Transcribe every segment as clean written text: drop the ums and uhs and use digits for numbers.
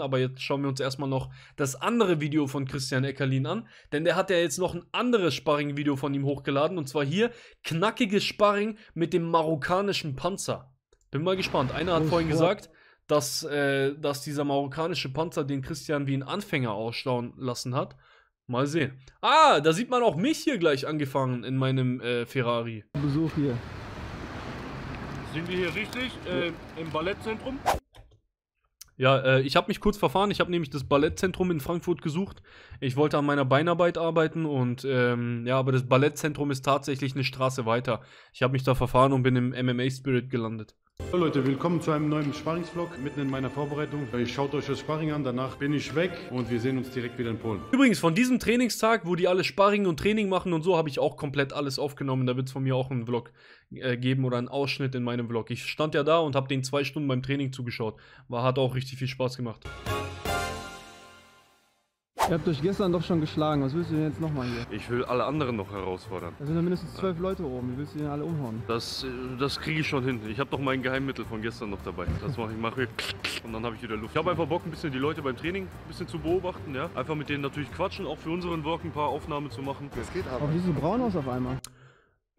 Aber jetzt schauen wir uns erstmal noch das andere Video von Christian Eckerlin an, denn der hat ja jetzt noch ein anderes Sparring-Video von ihm hochgeladen, und zwar hier, knackiges Sparring mit dem marokkanischen Panzer. Bin mal gespannt. Einer hat vorhin gesagt, dass dieser marokkanische Panzer den Christian wie einen Anfänger ausschauen lassen hat. Mal sehen. Ah, da sieht man auch mich hier gleich angefangen in meinem Ferrari. Besuch hier. Sind wir hier richtig? Im Ballettzentrum? Ja, ich habe mich kurz verfahren. Ich habe nämlich das Ballettzentrum in Frankfurt gesucht. Ich wollte an meiner Beinarbeit arbeiten und ja, aber das Ballettzentrum ist tatsächlich eine Straße weiter. Ich habe mich da verfahren und bin im MMA-Spirit gelandet. Hallo Leute, willkommen zu einem neuen Sparringsvlog mitten in meiner Vorbereitung. Schaut euch das Sparring an, danach bin ich weg und wir sehen uns direkt wieder in Polen. Übrigens, von diesem Trainingstag, wo die alle Sparring und Training machen und so, habe ich auch komplett alles aufgenommen. Da wird es von mir auch einen Vlog geben oder einen Ausschnitt in meinem Vlog. Ich stand ja da und habe den 2 Stunden beim Training zugeschaut. Hat auch richtig viel Spaß gemacht. Ihr habt euch gestern doch schon geschlagen, was willst du denn jetzt nochmal hier? Ich will alle anderen noch herausfordern. Da sind ja mindestens 12 Leute oben, wie willst du denn alle umhauen? Das kriege ich schon hin. Ich habe doch mein Geheimmittel von gestern noch dabei. Das mache ich und dann habe ich wieder Luft. Ich habe einfach Bock, ein bisschen die Leute beim Training ein bisschen zu beobachten, ja. Einfach mit denen natürlich quatschen, auch für unseren Work ein paar Aufnahmen zu machen. Das geht aber. Auch wie so braun aus auf einmal.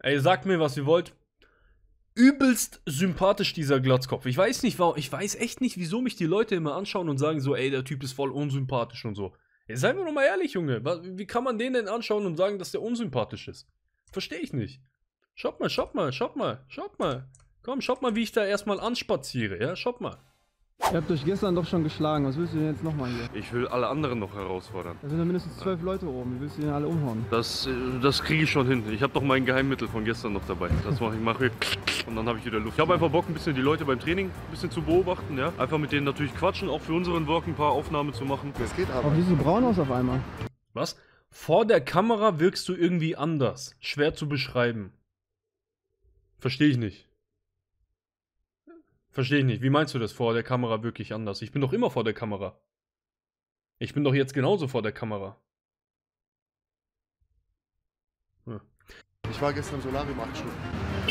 Ey, sagt mir, was ihr wollt. Übelst sympathisch, dieser Glatzkopf. Ich weiß nicht, warum, ich weiß echt nicht, wieso mich die Leute immer anschauen und sagen so, ey, der Typ ist voll unsympathisch und so. Seien wir doch mal ehrlich, Junge. Wie kann man den denn anschauen und sagen, dass der unsympathisch ist? Verstehe ich nicht. Schaut mal, schaut mal, schaut mal, schaut mal. Komm, schaut mal, wie ich da erstmal anspaziere, ja? Schaut mal. Ihr habt euch gestern doch schon geschlagen, was willst du denn jetzt nochmal hier? Ich will alle anderen noch herausfordern. Da sind ja mindestens 12 Leute oben, wie willst du denn alle umhauen? Das kriege ich schon hin. Ich habe doch mein Geheimmittel von gestern noch dabei. Das mache ich und dann habe ich wieder Luft. Ich habe einfach Bock, ein bisschen die Leute beim Training ein bisschen zu beobachten, ja. Einfach mit denen natürlich quatschen, auch für unseren Work ein paar Aufnahmen zu machen. Das geht aber. Auch wie so braun aus auf einmal. Was? Vor der Kamera wirkst du irgendwie anders. Schwer zu beschreiben. Verstehe ich nicht. Verstehe ich nicht. Wie meinst du das, vor der Kamera wirklich anders? Ich bin doch immer vor der Kamera. Ich bin doch jetzt genauso vor der Kamera. Hm. Ich war gestern im Solarium 8 Stunden.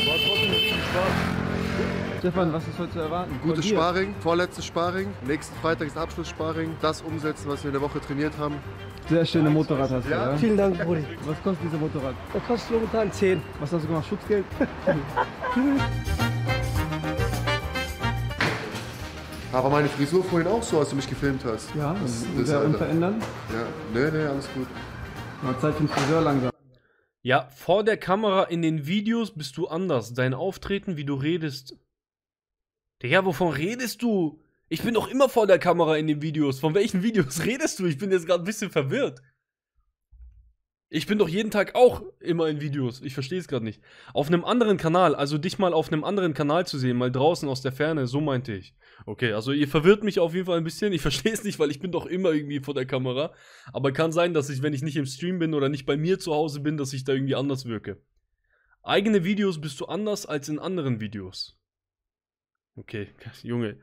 War trotzdem richtig Spaß. Stefan, was ist heute zu erwarten? Gutes Sparring, vorletztes Sparring. Nächsten Freitag ist Abschlusssparring. Das umsetzen, was wir in der Woche trainiert haben. Sehr schöne Motorrad hast du, ja? Vielen Dank, Brudi. Was kostet dieses Motorrad? Das kostet momentan 10. Was hast du gemacht? Schutzgeld? Aber meine Frisur vorhin auch so, als du mich gefilmt hast. Ja, das unverändern? Ja, nee, alles gut. Mal Zeit für den Friseur langsam. Ja, vor der Kamera in den Videos bist du anders. Dein Auftreten, wie du redest. Digga, wovon redest du? Ich bin doch immer vor der Kamera in den Videos. Von welchen Videos redest du? Ich bin jetzt gerade ein bisschen verwirrt. Ich bin doch jeden Tag auch immer in Videos. Ich verstehe es gerade nicht. Auf einem anderen Kanal, also dich mal auf einem anderen Kanal zu sehen, mal draußen aus der Ferne, so meinte ich. Okay, also ihr verwirrt mich auf jeden Fall ein bisschen. Ich verstehe es nicht, weil ich bin doch immer irgendwie vor der Kamera. Aber kann sein, dass ich, wenn ich nicht im Stream bin oder nicht bei mir zu Hause bin, dass ich da irgendwie anders wirke. Eigene Videos bist du anders als in anderen Videos. Okay, Junge.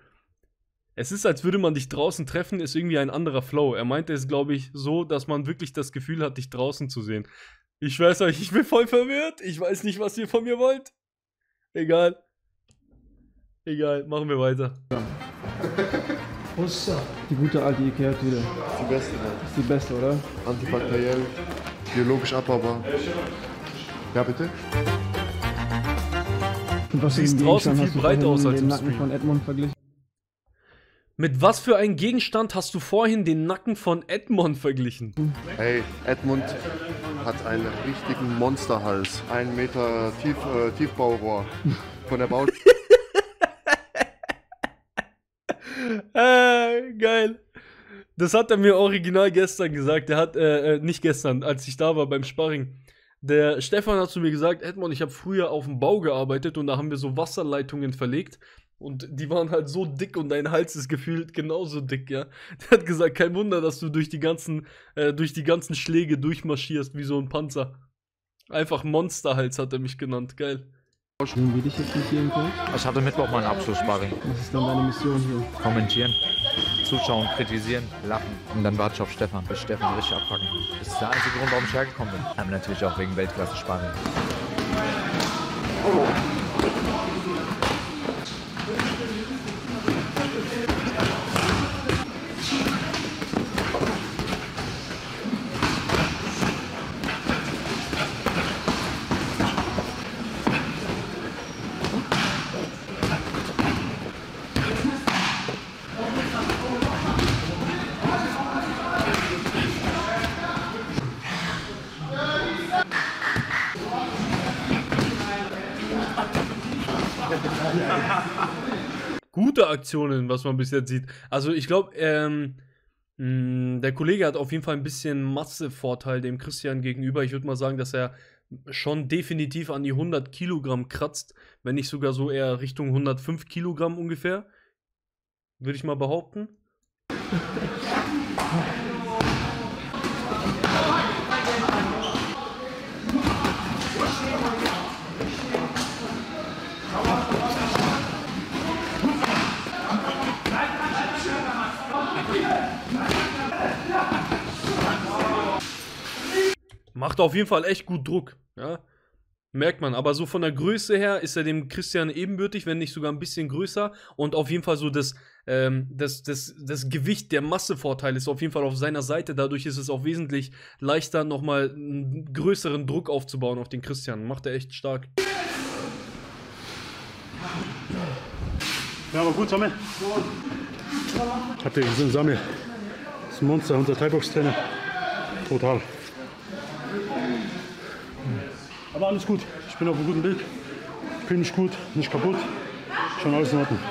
Es ist, als würde man dich draußen treffen, ist irgendwie ein anderer Flow. Er meinte es, glaube ich, so, dass man wirklich das Gefühl hat, dich draußen zu sehen. Ich schwör's euch, ich bin voll verwirrt. Ich weiß nicht, was ihr von mir wollt. Egal. Egal, machen wir weiter. Die gute alte Ikea-Tüte. Die beste, Mann. Ist die beste, oder? Antibakteriell, biologisch abbaubar. Ja, bitte? Und was sieht draußen viel breiter aus als im Nacken von Edmund verglichen? Mit was für einem Gegenstand hast du vorhin den Nacken von Edmund verglichen? Hey, Edmund hat einen richtigen Monsterhals. 1 Meter Tiefbaurohr von der Bau... geil. Das hat er mir original gestern gesagt. Der hat, nicht gestern, als ich da war beim Sparring. Der Stefan hat zu mir gesagt, Edmund, ich habe früher auf dem Bau gearbeitet und da haben wir so Wasserleitungen verlegt. Und die waren halt so dick und dein Hals ist gefühlt genauso dick, ja. Der hat gesagt, kein Wunder, dass du durch die ganzen Schläge durchmarschierst wie so ein Panzer. Einfach Monsterhals hat er mich genannt, geil. Wie dich jetzt nicht jeden Tag? Ich hatte Mittwoch meinen Abschlusssparring. Was ist dann deine Mission hier? Kommentieren, zuschauen, kritisieren, lachen. Und dann warte ich auf Stefan. Will Stefan richtig abpacken. Das ist der einzige Grund, warum ich hergekommen bin. Aber natürlich auch wegen Weltklasse-Sparring. Oh. gute Aktionen, was man bis jetzt sieht. Also ich glaube, der Kollege hat auf jeden Fall ein bisschen Massevorteil dem Christian gegenüber. Ich würde mal sagen, dass er schon definitiv an die 100 Kilogramm kratzt, wenn nicht sogar so eher Richtung 105 Kilogramm ungefähr. Würde ich mal behaupten. Macht auf jeden Fall echt gut Druck, ja? Merkt man. Aber so von der Größe her ist er dem Christian ebenbürtig, wenn nicht sogar ein bisschen größer. Und auf jeden Fall so das Gewicht, der Massevorteil ist auf jeden Fall auf seiner Seite. Dadurch ist es auch wesentlich leichter, nochmal einen größeren Druck aufzubauen auf den Christian. Macht er echt stark. Ja, aber gut, Samir. Habt ihr gesehen, Samir? Das ist ein Monster, unser Thai-Box-Trainer. Total. Aber alles gut, ich bin auf einem guten Weg, bin nicht gut, nicht kaputt, schon alles in Ordnung. Mehr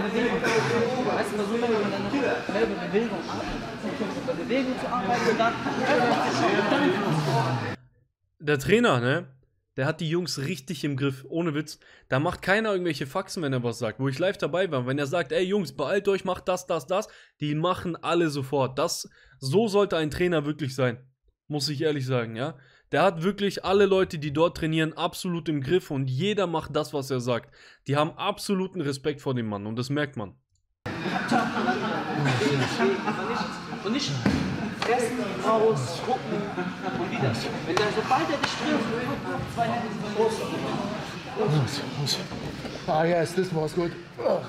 Bewegung. Weißt du, versuchen wir mehr Bewegung. Bei Bewegung zu arbeiten und dann. Der Trainer, ne? Der hat die Jungs richtig im Griff, ohne Witz. Da macht keiner irgendwelche Faxen, wenn er was sagt, wo ich live dabei war. Wenn er sagt, ey Jungs, beeilt euch, macht das, das, das, die machen alle sofort. Das, so sollte ein Trainer wirklich sein, muss ich ehrlich sagen, ja. Der hat wirklich alle Leute, die dort trainieren, absolut im Griff und jeder macht das, was er sagt. Die haben absoluten Respekt vor dem Mann und das merkt man. Und nicht fressen, raus, spucken und wieder. Wenn der, sobald er dich trifft, zwei Hände sind raus. Los. Ah ja, ist das war's gut. Oh.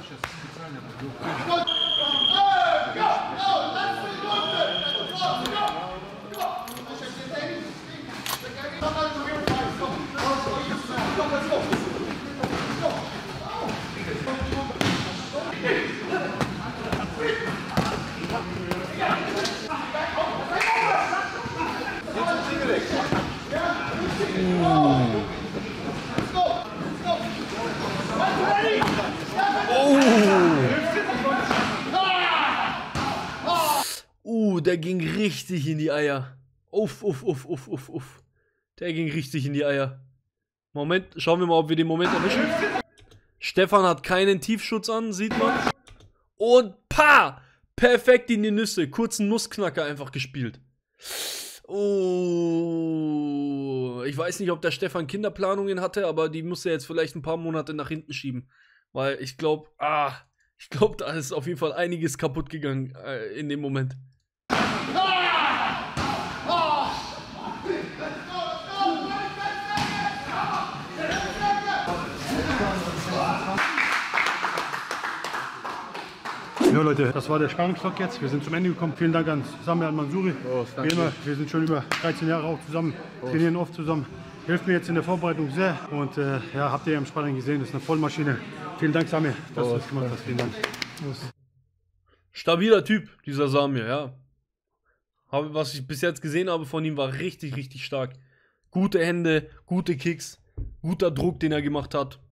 Der ging richtig in die Eier. Uff. Der ging richtig in die Eier. Moment, schauen wir mal, ob wir den Moment erwischen. Stephan hat keinen Tiefschutz an, sieht man. Und pa! Perfekt in die Nüsse. Kurzen Nussknacker einfach gespielt. Oh. Ich weiß nicht, ob der Stephan Kinderplanungen hatte, aber die muss er jetzt vielleicht ein paar Monate nach hinten schieben. Weil ich glaube, da ist auf jeden Fall einiges kaputt gegangen in dem Moment. Ja Leute, das war der Spannungsstock jetzt. Wir sind zum Ende gekommen. Vielen Dank an Samir Al Mansouri. Wie immer, wir sind schon über 13 Jahre auch zusammen, trainieren oft zusammen. Hilft mir jetzt in der Vorbereitung sehr. Und ja, habt ihr im Sparring gesehen, das ist eine Vollmaschine. Vielen Dank Samir, dass du das gemacht hast. Vielen Dank. Stabiler Typ, dieser Samir, ja. Was ich bis jetzt gesehen habe von ihm, war richtig stark. Gute Hände, gute Kicks, guter Druck, den er gemacht hat.